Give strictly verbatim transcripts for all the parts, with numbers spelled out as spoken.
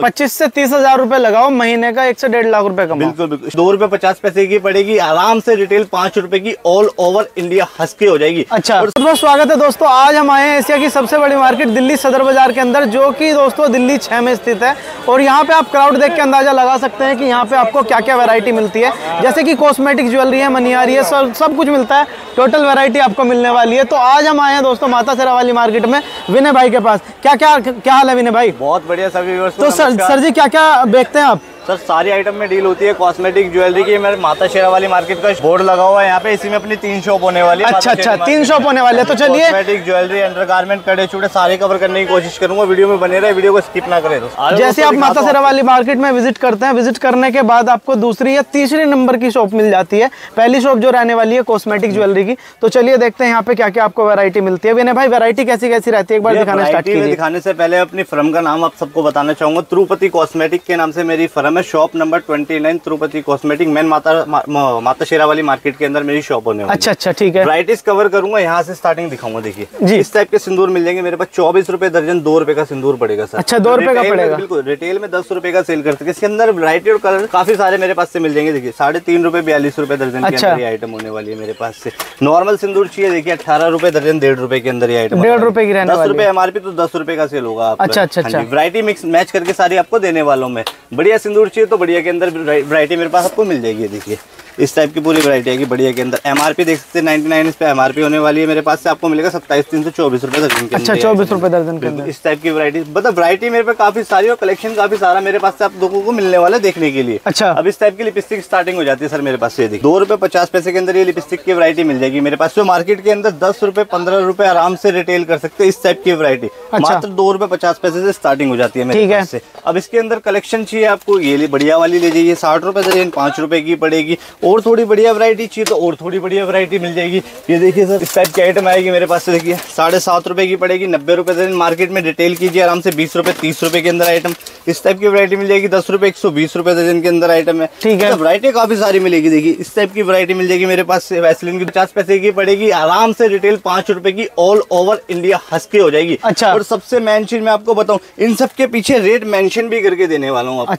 पच्चीस से तीस हजार रूपए लगाओ, महीने का एक से डेढ़ लाख रुपए कमाओ। बिल्कुल बिल्कुल, दो रुपए पचास पैसे की पड़ेगी, आराम से रिटेल पांच रुपए की ऑल ओवर इंडिया हंस के हो जाएगी। अच्छा, और बहुत स्वागत है दोस्तों, आज हम आए हैं एशिया की सबसे बड़ी मार्केट दिल्ली सदर बाजार के अंदर, जो कि दोस्तों दिल्ली छह में स्थित है। और यहाँ पे आप क्राउड देख के अंदाजा लगा सकते हैं कि यहाँ पे आपको क्या क्या वेरायटी मिलती है, जैसे की कॉस्मेटिक, ज्वेलरी है, मनिहारी है, सब कुछ मिलता है, टोटल वेरायटी आपको मिलने वाली है। तो आज हम आए हैं दोस्तों माता शेरावाली मार्केट में विनय भाई के पास। क्या क्या क्या हाल है विनय भाई? बहुत बढ़िया सभी। सर सर जी क्या क्या बेचते हैं आप? सर सारी आइटम में डील होती है, कॉस्मेटिक, ज्वेलरी की। मेरे माता शेरावाली मार्केट का बोर्ड लगा हुआ है यहाँ पे, इसी में अपनी तीन शॉप होने वाली है। अच्छा अच्छा, तीन शॉप होने वाले हैं। तो चलिए, कॉस्मेटिक, ज्वेलरी, अंडरगारमेंट, कड़े छूटे सारे कवर करने की कोशिश करूंगा। वीडियो में बने रहे, वीडियो को स्किप ना करें। जैसे आप माता शेरावाली मार्केट में विजिट करते हैं, विजिट करने के बाद आपको दूसरी या तीसरे नंबर की शॉप मिल जाती है, पहली शॉप जो रहने वाली है कॉस्मेटिक ज्वेलरी की। तो चलिए देखते हैं यहाँ पे क्या क्या आपको वैरायटी मिलती है। विनय भाई, वैरायटी कैसी कैसी रहती है एक बार दिखाना स्टार्ट कीजिए। दिखाने से पहले अपनी फर्म का नाम आप सबको बताना चाहूंगा, तिरुपति कॉस्मेटिक के नाम से मेरी फर्म में शॉप नंबर उनतीस तिरुपति कॉस्मेटिक, मेन माता मा, मा, माता शेरावाली मार्केट के अंदर मेरी शॉप होने वाली है। अच्छा अच्छा, ठीक है। वैराइटीज कवर करूंगा, यहाँ से स्टार्टिंग दिखाऊंगा। देखिए जी, इस टाइप के सिंदूर मिल जाएंगे मेरे पास चौबीस रुपए दर्जन, दो रुपए का सिंदूर पड़ेगा सर। अच्छा, दो रुपए का पड़ेगा। बिल्कुल, रिटेल में दस रुपए का सेल करते हैं। इसके अंदर वैरायटी और कलर काफी सारे मेरे पास से मिल जाएंगे। देखिए साढ़े तीन रुपए बयालीस रुपए दर्जन के अंदर ये आइटम होने वाली है मेरे पास से। नॉर्मल सिंदूर चाहिए, देखिए अठारह रुपए दर्जन, डेढ़ रुपए के अंदर ये आइटम, डेढ़ रुपए की, दस रुपए एमआरपी, तो दस रुपए का सेल होगा। अच्छा अच्छा, वैरायटी मिक्स मैच करके सारी आपको देने वालों में। बढ़िया सिंदूर चाहिए तो बढ़िया के अंदर वैरायटी मेरे पास आपको मिल जाएगी। देखिए इस टाइप की पूरी वैरायटी आएगी बढ़िया के अंदर। एमआरपी देख सकते हैं निन्यानवे, इस पे एमआरपी होने वाली है मेरे पास से, आपको मिलेगा सत्ताईस तीन सौ चौबीस रुपए दर्जन के अंदर। अच्छा, चौबीस रुपए दर्जन के अंदर इस टाइप की वैरायटी, मतलब वैरायटी मेरे पे काफी सारी और कलेक्शन काफी सारा मेरे पास से आप लोगों को मिलने वाला है देखने के लिए। अच्छा, अब इस टाइप की लिपस्टिक स्टार्टिंग हो जाती है सर मेरे पास से। दो रुपए पचास पैसे के अंदर ये लिपस्टिक की वैरायटी मिल जाएगी मेरे पास। मार्केट के अंदर दस रुपए पंद्रह रुपए आराम से रिटेल कर सकते हैं। इस टाइप की वैरायटी मात्र दो रुपए पचास पैसे से स्टार्टिंग हो जाती है मेरे पास से। अब इसके अंदर कलेक्शन चाहिए आपको, ये बढ़िया वाली ले जाइए, साठ रुपए दर्जन, पांच रुपए की पड़ेगी। और थोड़ी बढ़िया वैरायटी चाहिए तो और थोड़ी बढ़िया वैरायटी मिल जाएगी। ये देखिए सर, इस टाइप की आइटम आएगी मेरे पास से। देखिए साढ़े सात रुपए की पड़ेगी, नब्बे रुपए दर्जन। मार्केट में रिटेल कीजिए आराम से बीस रुपए तीस रुपए के अंदर आइटम। इस टाइप की वैरायटी मिल जाएगी दस रुपए, एक सौ बीस रुपए दर्जन के अंदर आइटम है। ठीक है, वैरायटी काफी सारी मिलेगी। देखिए इस टाइप की वैरायटी मिल जाएगी मेरे पास से। वैसलिन की पचास पैसे की पड़ेगी, आराम से रिटेल पांच रुपए की ऑल ओवर इंडिया हंस के हो जाएगी। अच्छा, और सबसे मेन चीज मैं आपको बताऊँ, इन सब के पीछे रेट मेंशन भी करके देने वाला हूँ आपको।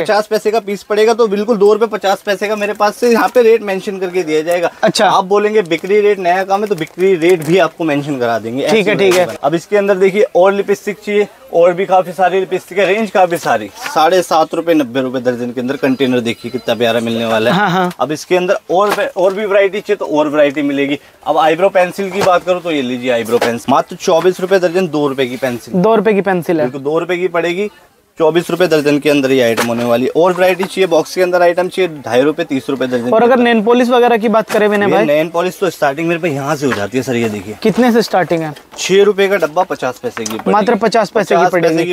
पचास पैसे का पीस पड़ेगा तो बिल्कुल दो रुपए पचास पैसे का मेरे पास से यहाँ पे रेट मेंशन करके दिया जाएगा। अच्छा, आप बोलेंगे बिक्री रेट, नया काम है तो बिक्री रेट भी आपको मेंशन करा देंगे। ठीक है ठीक है। अब इसके अंदर देखिए और लिपस्टिक चाहिए, और भी काफी सारी लिपस्टिक है, रेंज काफी सारी। साढ़े सात रुपए नब्बे रुपए दर्जन के अंदर कंटेनर देखिए कितना प्यारा मिलने वाला है। हाँ हाँ। अब इसके अंदर और और भी वैरायटी चाहिए तो और वैरायटी मिलेगी। अब आईब्रो पेंसिल की बात करूं तो ये लीजिए आईब्रो पेंसिल, मात्र चौबीस रुपए दर्जन, दो रुपए की पेंसिल, दो रुपए की पेंसिल है, दो रुपए की पड़ेगी, चौबीस रुपए दर्जन के अंदर ये आइटम होने वाली। और वैरायटी चाहिए बॉक्स के अंदर आइटम चाहिए ढाई रुपए तीस रुपए दर्जन। और अगर नेन पॉलिश वगैरह की बात करें मैंने भाई, नेन पॉलिश तो स्टार्टिंग मेरे पे यहाँ से हो जाती है सर। ये देखिए कितने से स्टार्टिंग है, छह रुपए का डब्बा पचास पैसे की, मात्र पचास पैसे की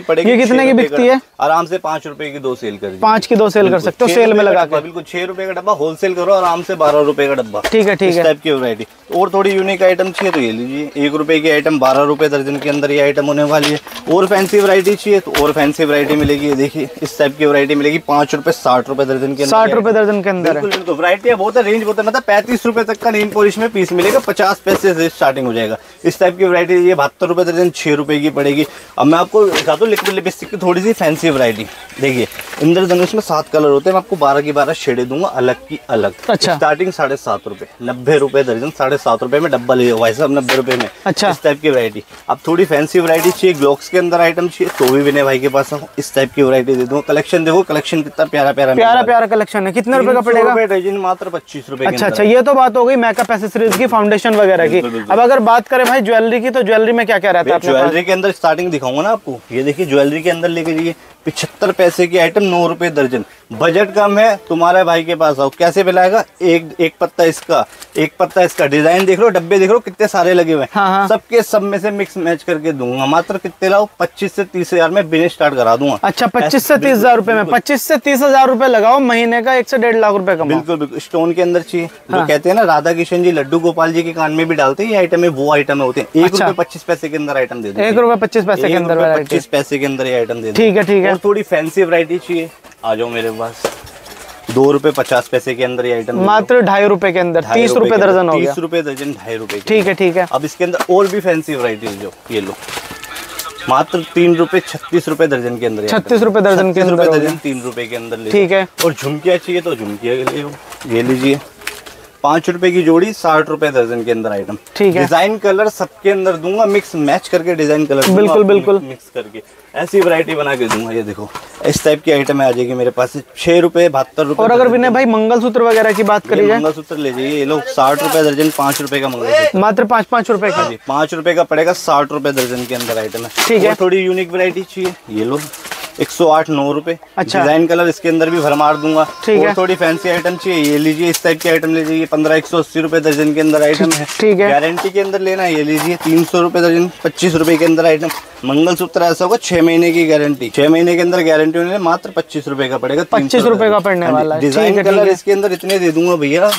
पड़ेगी। ये कितने की बिकती है? आराम से पांच रुपए की दो सेल कर, पांच की दो सेल कर सकते हो सेल में लगा के। बिल्कुल, छह रुपए का डब्बा होलसेल करो आराम से, बारह रुपए का डब्बा। ठीक है ठीक है। इस टाइप की वैरायटी और थोड़ी यूनिक आइटम चाहिए तो ये लीजिए, एक रुपए की आइटम बारह रुपए दर्जन के अंदर ये आइटम होने वाली है। और फैंसी वैरायटी चाहिए तो और फैंसी वैरायटी मिलेगी। देखिए इस टाइप की वैरायटी मिलेगी पांच रुपए साठ रुपए दर्जन के अंदर, साठ रुपए दर्जन के अंदर। बिल्कुल बिल्कुल, वैरायटी बहुत है, रेंज बहुत है। मतलब पैंतीस रुपए तक का नेल पॉलिश में पीस मिलेगा, पचास पैसे से स्टार्टिंग हो जाएगा। इस टाइप की वैरायटी ये बहत्तर रुपए दर्जन, छह रुपए की पड़ेगी। अब मैं आपको दिखाता हूँ लिक्विड लिपस्टिक की थोड़ी सी फैंसी वैरायटी। देखिए इंद्रधनुष में सात कलर होते हैं, मैं आपको बारह की बारह शेडें दूंगा अलग की अलग। अच्छा, स्टार्टिंग साढ़े सात रुपए नब्बे रुपए दर्जन, साढ़े सात रुपए में डब्बल ये वैसे अब नब्बे रुपए में। अच्छा, इस टाइप की वैरायटी। अब थोड़ी फैंसी वैरायटी चाहिए, ग्लॉक्स के अंदर आइटम चाहिए तो भी विनय भाई के पास आओ। इस टाइप की वैरायटी दे दूंगा। कलेक्शन देखो, कलेक्शन कितना प्यारा प्यारा प्यारा प्यारा कलेक्शन है। कितने रुपए का पड़ेगा? डजन मात्र पच्चीस रुपए। अच्छा अच्छा, ये तो बात हो गई मेकअप एक्सेसरीज की, फाउंडेशन वगैरह की। अब अगर बात करें भाई ज्वेलरी की, तो ज्वेलरी में क्या क्या रहता है? ज्वेलरी के अंदर स्टार्टिंग दिखाऊंगा ना आपको। ये देखिए ज्वेलरी के अंदर लेके जाइए पिछहत्तर पैसे की आइटम, नौ रुपए दर्जन। बजट कम है तुम्हारे भाई के पास आओ। कैसे मिलाएगा? एक एक पत्ता इसका, एक पत्ता इसका, डिजाइन देख लो, डब्बे देख लो कितने सारे लगे हुए हैं। हाँ हाँ। सबके सब में से मिक्स मैच करके दूंगा। मात्र कितने लाओ? पच्चीस से तीस हजार में बिजनेस स्टार्ट करा दूंगा। अच्छा, पच्चीस से तीस हजार रूपये में, पच्चीस से तीस हजार रूपये लगाओ, महीने का एक से डेढ़ लाख रूपये का। बिल्कुल बिल्कुल, स्टोन के अंदर चाहिए जो कहते हैं ना राधा किशन जी, लड्डू गोपाल जी के कान में भी डालते हैं ये आइटम है, वो आइटम होते हैं। एक रुपए पच्चीस पैसे के अंदर आइटम दे दो, एक रुपए पच्चीस पैसे के अंदर, पच्चीस पैसे के अंदर ये आइटम दे दो। ठीक है ठीक है। और थोड़ी फैंसी वैरायटी चाहिए, आ जाओ मेरे पास। दो रुपए पचास पैसे के अंदर ये आइटम, मात्र ढाई रुपए के अंदर, तीस रुपए दर्जन हो गया, तीस रुपए दर्जन, ढाई रुपए। ठीक है ठीक है। अब इसके अंदर और भी फैंसी वैरायटी जो, ये लो मात्र तीन रुपए छत्तीस रुपए दर्जन के अंदर, छत्तीस रुपए दर्जन के अंदर दर्जन तीन रुपए के अंदर। ठीक है, और झुमकियाँ चाहिए तो झुमकियाँ ले लीजिए, पाँच रुपए की जोड़ी, साठ रुपए दर्जन के अंदर आइटम। ठीक है, डिजाइन कलर सबके अंदर दूंगा, मिक्स मैच करके डिजाइन कलर बिल्कुल बिल्कुल मिक्स करके ऐसी वैरायटी बना के दूंगा। ये देखो इस टाइप की आइटम आ जाएगी मेरे पास, छह रुपए बहत्तर रुपए। और अगर विनय भाई मंगलसूत्र वगैरह की बात करिए, मंगलसूत्र ले जाइए, ये लोग साठ रुपए दर्जन, पाँच रुपए का मंगलसूत्र, मात्र पाँच पाँच रुपए का, पाँच रुपए का पड़ेगा, साठ रुपए दर्जन के अंदर आइटम है। ठीक है, थोड़ी यूनिक वैरायटी चाहिए, ये लोग एक सौ आठ नौ रुपए। अच्छा, डिजाइन कलर इसके अंदर भी भरमार दूंगा। ठीक है, थोड़ी फैंसी आइटम चाहिए ये लीजिए, इस टाइप की आइटम ले जाइए, पंद्रह एक सौ अस्सी रुपए दर्जन के अंदर आइटम है। ठीक है, गारंटी के अंदर लेना है ये लीजिए, तीन सौ रुपए दर्जन, पच्चीस रुपए के अंदर आइटम। मंगलसूत्र ऐसा होगा छह महीने की गारंटी, छह महीने के अंदर गारंटी होने मात्र पच्चीस रुपए का पड़ेगा, पच्चीस रुपए का पड़ने वाला। डिजाइन कलर इसके अंदर इतने दे दूंगा भैया,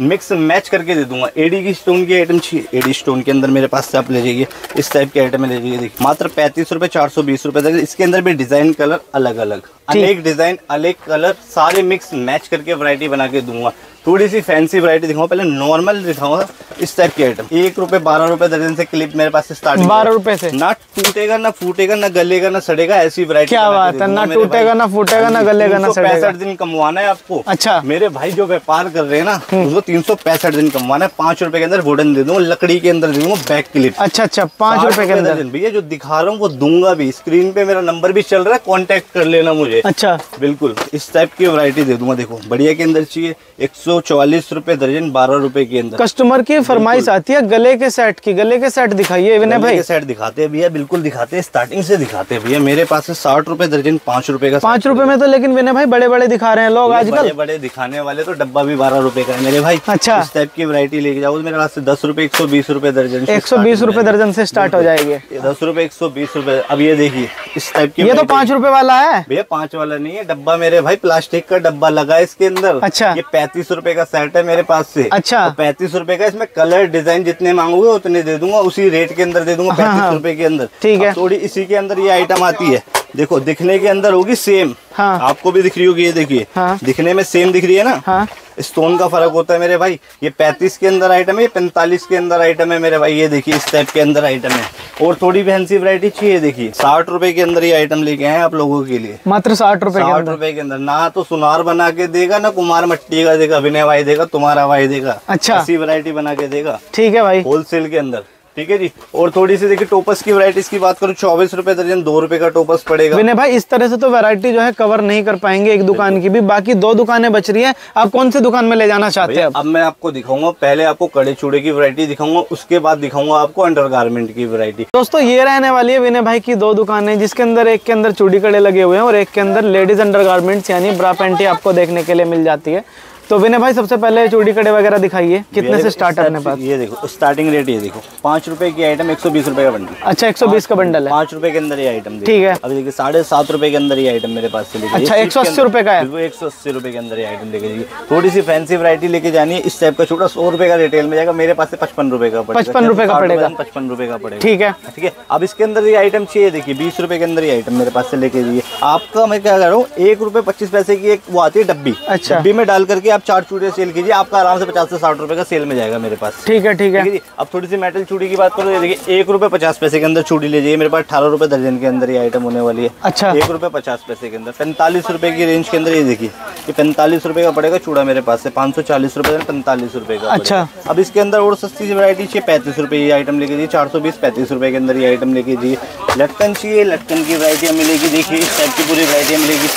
मिक्स मैच करके दे दूंगा। एडी की स्टोन की आइटम चाहिए, एडी स्टोन के अंदर मेरे पास से आप ले जाइए, इस टाइप की आइटम ले जाइए, देखिए मात्र पैंतीस रुपए, चार सौ बीस रुपए तक। इसके अंदर भी डिजाइन कलर अलग अलग, अनेक डिजाइन अलग कलर, सारे मिक्स मैच करके वैरायटी बना के दूंगा। थोड़ी सी फैंसी वैरायटी दिखाऊंगा, पहले नॉर्मल दिखाऊंगा। इस टाइप की आइटम एक रुपए बारह रुपए दर्जन से क्लिप मेरे पास स्टार्टिंग, बारह रुपए से, ना टूटेगा ना फूटेगा ना गलेगा ना सड़ेगा, ऐसी वैरायटी। क्या बात है, ना टूटेगा ना फूटेगा ना गलेगा ना सड़ेगा। पैंसठ दिन कमवाना है आपको। अच्छा मेरे भाई जो व्यापार कर रहे हैं ना, उनको तीन सौ पैंसठ दिन कमवाना है। पाँच रुपए के अंदर वुडन दे दूंगा, लकड़ी के अंदर दे दूंगा बैक क्लिप। अच्छा अच्छा, पाँच रुपए के अंदर भैया जो दिखा रहा हूँ वो दूंगा भी, स्क्रीन पे मेरा नंबर भी चल रहा है, कॉन्टेक्ट कर लेना मुझे। अच्छा बिल्कुल, इस टाइप की वैरायटी दे दूंगा। देखो बढ़िया के अंदर चाहिए, एक सौ चौवालीस रुपए दर्जन, बारह रुपए के अंदर। कस्टमर की फरमाइश आती है गले के सेट की, गले के सेट दिखाइए विनय भाई। सेट दिखाते हैं भैया, बिल्कुल दिखाते हैं, स्टार्टिंग से दिखाते हैं भैया। मेरे पास है साठ रुपए दर्जन, पाँच रुपए का, पाँच रुपए में तो। लेकिन विनय भाई बड़े बड़े दिखा रहे हैं लोग आजकल, बड़े बड़े दिखाने वाले तो डब्बा भी बारह रुपए का है मेरे भाई। अच्छा, इस टाइप की वैरायटी लेके जाओ मेरे पास से, दस रुपए एक सौ बीस रुपए दर्जन, एक सौ बीस रुपए दर्जन से स्टार्ट हो जाएगी, दस रुपए एक सौ बीस रुपए। अब ये देखिए इस टाइप की, ये तो पाँच रुपए वाला है भैया, पाँच वाला नहीं है डब्बा मेरे भाई, प्लास्टिक का डब्बा लगा इसके अंदर। अच्छा, ये पैंतीस रुपए का सेट है मेरे पास से। अच्छा, पैंतीस रुपए का, इसमें कलर डिजाइन जितने मांगोगे उतने दे दूंगा, उसी रेट के अंदर दे दूंगा, पैंतीस रुपए के अंदर। ठीक है, थोड़ी इसी के अंदर ये आइटम आती है, देखो दिखने के अंदर होगी सेम। हाँ, आपको भी दिख रही होगी, ये देखिए। हाँ, दिखने में सेम दिख रही है ना। हाँ, स्टोन का फर्क होता है मेरे भाई, ये पैंतीस के अंदर आइटम है, ये पैंतालीस के अंदर आइटम है मेरे भाई। ये देखिए इस टाइप के अंदर आइटम है, और थोड़ी फैंसी वैरायटी चाहिए देखिए, साठ रुपए के अंदर ये आइटम लेके आए आप लोगों के लिए, मात्र साठ रुपए साठ रुपए के अंदर। ना तो सुनार बना के देगा, ना कुमार मट्टी का देगा, विनय भाई देगा, तुम्हारा भाई देगा। अच्छा, ऐसी वैरायटी बना के देगा। ठीक है भाई, होलसेल के अंदर। ठीक है जी, और थोड़ी सी देखिए टोपस की वैरायटीज की बात करूं, चौबीस रुपए दर्जन, दो रुपए का टोपस पड़ेगा। विनय भाई इस तरह से तो वैरायटी जो है कवर नहीं कर पाएंगे एक दुकान की भी, बाकी दो दुकानें बच रही हैं। आप कौन सी दुकान में ले जाना चाहते हैं? अब मैं आपको दिखाऊंगा, पहले आपको कड़े चूड़े की वैरायटी दिखाऊंगा, उसके बाद दिखाऊंगा आपको अंडरगारमेंट की वैरायटी। दोस्तों ये रहने वाली है विनय भाई की दो दुकानें, जिसके अंदर एक के अंदर चूड़ी कड़े लगे हुए हैं और एक के अंदर लेडीज अंडरगारमेंट्स यानी ब्रा पैंटी आपको देखने के लिए मिल जाती है। तो विनय भाई सबसे पहले चूड़ी कड़े वगैरह दिखाइए, कितने से स्टार्ट अपने पास? ये देखो स्टार्टिंग रेट, ये देखो पाँच रुपए की आइटम, एक सौ बीस रुपए का बंडल। अच्छा, एक सौ बीस का बंडल है, पाँच रुपए के अंदर ये आइटम। ठीक है, अभी देखिए साढ़े सात रुपए के अंदर ये आइटम मेरे पास से। अच्छा, एक सौ अस्सी रुपए का है, एक सौ अस्सी रुपए के अंदर ये आइटम लेके जाइए। थोड़ी सी फैंसी वैरायटी लेके जानी है, इस टाइप का छोटा सौ रुपए का रिटेल में जाएगा मेरे पास से, पचपन रुपए का पचपन रुपए का पड़ेगा पचपन रुपए का पड़ेगा। ठीक है ठीक है, अब इसके अंदर ये आइटम चाहिए देखिए, बीस रुपए के अंदर ये आइटम मेरे पास से लेके जाइए। आपका मैं क्या कर रहा हूँ, एक रुपए पच्चीस पैसे की एक वो आती है डब्बी, डब्बी में डाल करके आप चार चूड़ियां सेल कीजिए, आपका आराम से पचास से साठ रुपए का सेल में जाएगा मेरे पास। ठीक है ठीक है जी। अब थोड़ी सी मेटल चूड़ी की बात करो, ये देखिए एक रुपए पचास पैसे के अंदर चूड़ी ले जाइए, मेरे पास अठारह रुपए दर्जन के अंदर ये आइटम होने वाली है। अच्छा, एक रुपए पचास पैसे के अंदर, पैंतालीस रुपए की रेंज के अंदर ये देखिए, ये पैंतालीस रुपए का पड़ेगा चूड़ा मेरे पास से, पाँच सौ चालीस रुपए पैंतालीस रुपए का। अच्छा, अब इसके अंदर और सस्ती वैरायटी चाहिए, पैंतीस रुपए ये आइटम लेके जाइए, चार सौ बीस पैंतीस रुपए के अंदर ये आइटम लेके जाइए। लटकन चाहिए, लटकन की वैरायटी मिलेगी देखिए, इस टाइप की पूरी वैरायटी मिलेगी,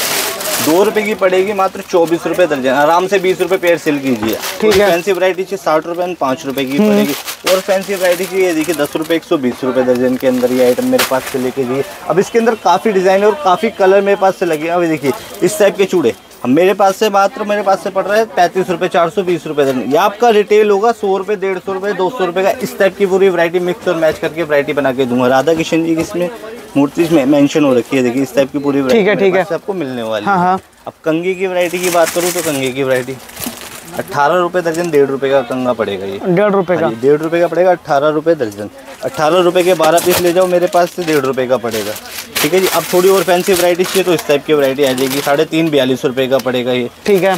दो रुपए की पड़ेगी मात्र चौबीस रुपए दर्जन, आराम से बीस रुपए पेयर सेल कीजिए। ठीक है, फैंसी वैरायटी चाहिए साठ रुपए पाँच रुपए की पड़ेगी, और फैंसी वैरायटी चाहिए देखिए दस रुपए एक सौ बीस रुपए दर्जन के अंदर ये आइटम मेरे पास से लेके जाइए। अब इसके अंदर काफी डिजाइन और काफी कलर मेरे पास से लगे। अब देखिए इस टाइप के चूड़े मेरे पास से मात्र मेरे पास से पड़ रहा है पैंतीस रुपए चार सौ बीस रुपए दर्जन, ये आपका रिटेल होगा सौ रुपए डेढ़ सौ रुपए दो सौ रुपए का। इस टाइप की पूरी वैरायटी मिक्स और मैच करके वैरायटी बना के दूंगा। राधा किशन जी इसमें मूर्ति में मेंशन हो रखी है देखिए, इस टाइप की पूरी वैरायटी आपको मिलने वाली है। हाँ हाँ। अब कंघी की वैरायटी की बात करूँ तो कंघी की वैरायटी अठारह रुपए दर्जन, डेढ़ रुपए का कंगा पड़ेगा, ये डेढ़ रुपए का डेढ़ रुपए का पड़ेगा, अठारह रुपए दर्जन। अठारह रुपए के बारह पीस ले जाओ मेरे पास से, डेढ़ रुपए का पड़ेगा। ठीक है जी। अब थोड़ी और फैंसी वैरायटी चाहिए तो इस टाइप की वैरायटी आ जाएगी, साढ़े तीन बयालीस रुपए का पड़ेगा ये। ठीक है।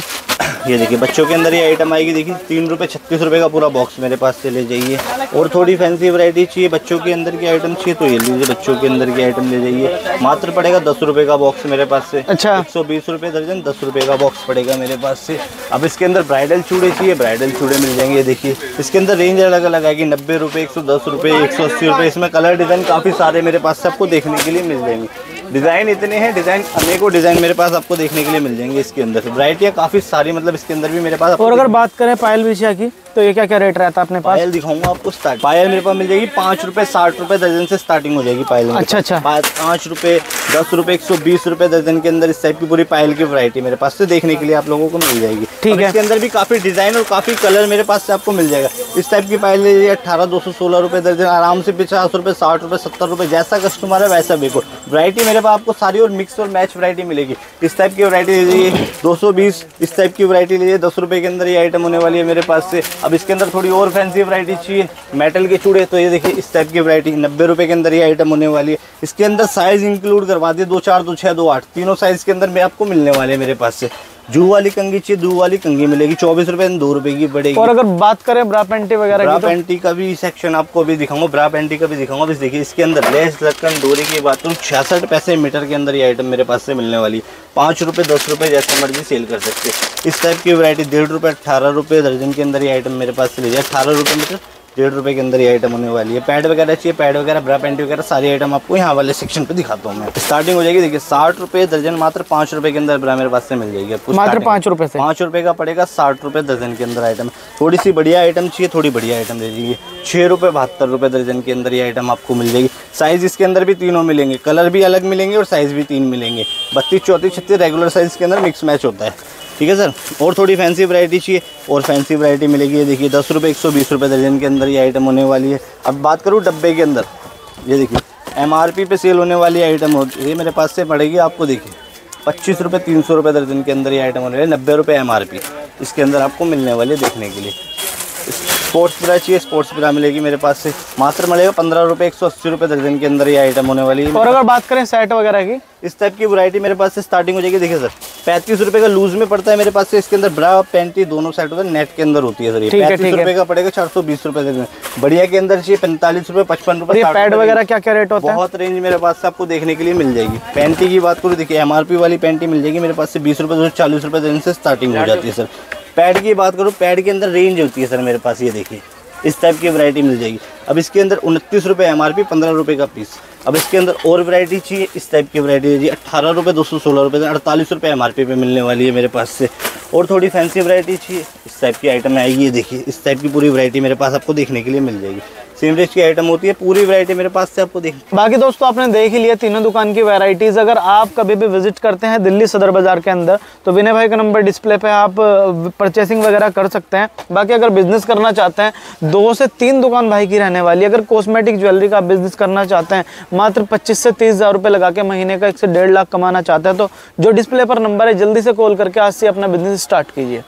ये देखिए बच्चों के अंदर ये आइटम आएगी। देखिए तीन रुपये छत्तीस रुपये का पूरा बॉक्स मेरे पास से ले जाइए। और थोड़ी फैंसी वैरायटी चाहिए, बच्चों के अंदर की आइटम चाहिए तो ये लीजिए, बच्चों के अंदर की आइटम ले जाइए। मात्र पड़ेगा दस रुपये का बॉक्स मेरे पास से। अच्छा, एक सौ बीस रुपये दर्जन दस रुपये का बॉक्स पड़ेगा मेरे पास से। अब इसके अंदर ब्राइडल चूड़े चाहिए, ब्राइडल चूड़े मिल जाएंगे। देखिए इसके अंदर रेंज अलग अलग आएगी, नब्बे रुपये, एक सौ दस रुपये, एक सौ अस्सी रुपये। इसमें कलर डिज़ाइन काफ़ी सारे मेरे पास से आपको देखने के लिए मिल जाएंगे। डिज़ाइन इतने हैं, डिज़ाइन अनेकों डिज़ाइन मेरे पास आपको देखने के लिए मिल जाएंगे। इसके अंदर वैरायटियाँ काफ़ी सारी मतलब इसके अंदर भी मेरे पास। और अगर बात करें पायल बिछिया की तो ये क्या क्या रेट रहता है अपने पास? पायल दिखाऊंगा आपको। स्टार्ट पायल मेरे पास मिल जाएगी पाँच रुपये, साठ रुपये दर्जन से स्टार्टिंग हो जाएगी पायल। अच्छा अच्छा। पाँच रुपये, दस रुपये, एक सौ बीस रुपये दर्जन के अंदर इस टाइप की पूरी पायल की वैरायटी मेरे पास से देखने के लिए आप लोगों को मिल जाएगी। ठीक है। इसके अंदर भी काफ़ी डिज़ाइन और काफ़ी कलर मेरे पास से आपको मिल जाएगा। इस टाइप की पायल ले लीजिए अट्ठारह दो सौ सोलह रुपये दर्जन, आराम से पचास रुपये, साठ रुपये, सत्तर रुपये, जैसा कस्टमर है वैसा बिल्कुल। वैरायटी मेरे पास आपको सारी और मिक्स और मैच वैरायटी मिलेगी। इस टाइप की वैरायटी ले लीजिए दो सौ बीस, इस टाइप की वैरायटी ले लीजिए दस रुपये के अंदर ये आइटम होने वाली है मेरे पास से। अब इसके अंदर थोड़ी और फैंसी वैरायटी चाहिए, मेटल के चूड़े तो ये देखिए इस टाइप की वैरायटी नब्बे रुपये के अंदर ये आइटम होने वाली है। इसके अंदर साइज़ इंक्लूड करवा दिए, दो चार, दो छः, दो आठ, तीनों साइज़ के अंदर में आपको मिलने वाले हैं मेरे पास से। जू वाली कंगी चाहिए, दू वाली कंगी मिलेगी चौबीस रुपए दो रुपए की पड़ेगी। और अगर बात करें ब्रा पेंटी वगैरह, ब्रा पेंटी का भी सेक्शन आपको भी दिखाऊंगा, ब्रा पेंटी का भी दिखाऊंगा। बस देखिए इसके अंदर लेस लक्कन डोरी की बात करूँ, छियासठ पैसे मीटर के अंदर ये आइटम मेरे पास से मिलने वाली है। पाँच रुपये, दस रुपये, जैसा मर्जी सेल कर सकते हैं। इस टाइप की वैरायटी डेढ़ रुपये, अट्ठारह रुपये दर्जन के अंदर ये आइटम मेरे पास से ले जाए। अठारह रुपये मीटर, डेढ़ रुपये के अंदर ये आइटम होने वाली है। पैड वगैरह चाहिए, पैड वगैरह, ब्रा पैंट वगैरह सारी आइटम आपको यहाँ वाले सेक्शन पे दिखाता हूँ मैं। स्टार्टिंग हो जाएगी देखिए साठ रुपये दर्जन, मात्र पाँच रुपये के अंदर ब्रा मेरे पास से मिल जाएगी। मात्र पाँच रुपये से पाँच रुपये का पड़ेगा, साठ रुपये दर्जन के अंदर आइटम। थोड़ी सी बढ़िया आइटम चाहिए, थोड़ी बढ़िया आइटम दे दीजिए। छः रुपये, बहत्तर रुपये दर्जन के अंदर ये आइटम आपको मिल जाएगी। साइज़ इसके अंदर भी तीनों मिलेंगे, कलर भी अलग मिलेंगे और साइज़ भी तीन मिलेंगे। बत्तीस, चौंतीस, छत्तीस रेगुलर साइज़ के अंदर मिक्स मैच होता है। ठीक है सर। और थोड़ी फैंसी वैरायटी चाहिए और फैंसी वैरायटी मिलेगी। ये देखिए दस रुपये, एक सौ बीस रुपये दर्जन के अंदर ये आइटम होने वाली है। अब बात करूँ डब्बे के अंदर, ये देखिए एम आर पी पे सेल होने वाली आइटम होती है मेरे पास से पड़ेगी आपको। देखिए पच्चीस रुपये, तीन सौ रुपये दर्जन के अंदर ये आइटम होने वाली है। नब्बे रुपये एम आर पी इसके अंदर आपको मिलने वाली है देखने के लिए। स्पोर्ट्स ब्रा चाहिए, स्पोर्ट्स ब्रा मिलेगी मेरे पास से, मात्र मिलेगा पंद्रह रुपये, एक सौ अस्सी रुपये दर्जन के अंदर ये आइटम होने वाली है। और अगर बात करें सेट वगैरह की, इस टाइप की वैरायटी मेरे पास से स्टार्टिंग हो जाएगी। देखिए सर पैंतीस रुपये का लूज में पड़ता है मेरे पास से। इसके अंदर ब्रा पैंटी दोनों साइड होता है, नेट के अंदर होती है सर। ये पैंतीस रुपये का पड़ेगा, चार सौ बीस रुपये दर्जन। बढ़िया के अंदर चाहिए पैंतालीस रुपये, पचपन रुपये। पैड वगैरह क्या क्या रेट होता है? बहुत रेंज मेरे पास से आपको देखने के लिए मिल जाएगी। पैंटी की बात करूँ देखिए एम आर पी वाली पैंटी मिल जाएगी मेरे पास से बीस रुपये, दो सौ चालीस रुपये दर्जन से स्टार्टिंग हो जाती है सर। पैड की बात करूँ, पैड के अंदर रेंज होती है सर मेरे पास, ये देखिए इस टाइप की वैरायटी मिल जाएगी। अब इसके अंदर उनतीस रुपये एम आर पी, पंद्रह रुपये का पीस। अब इसके अंदर और वैरायटी चाहिए, इस टाइप की वैरायटी लीजिए अट्ठारह रुपये, दो सौ सोलह रुपये, अड़तालीस रुपये एम आर पी पे मिलने वाली है मेरे पास से। और थोड़ी फैंसी वैरायटी चाहिए, इस टाइप की आइटम आएगी। ये देखिए इस टाइप की पूरी वैरायटी मेरे पास आपको देखने के लिए मिल जाएगी। सेम रेट की आइटम होती है, पूरी वैरायटी मेरे पास से आपको देखने। बाकी दोस्तों आपने देख ही लिया तीनों दुकान की वैरायटीज़। अगर आप कभी भी विजिट करते हैं दिल्ली सदर बाज़ार के अंदर तो विनय भाई का नंबर डिस्प्ले पे आप परचेसिंग वगैरह कर सकते हैं। बाकी अगर बिज़नेस करना चाहते हैं, दो से तीन दुकान भाई की रहने वाली है। अगर कॉस्मेटिक ज्वेलरी का बिज़नेस करना चाहते हैं, मात्र पच्चीस से तीस हज़ार रुपये लगा के महीने का एक से डेढ़ लाख कमाना चाहते हैं तो जो डिस्प्ले पर नंबर है जल्दी से कॉल करके आज से अपना बिजनेस स्टार्ट कीजिए।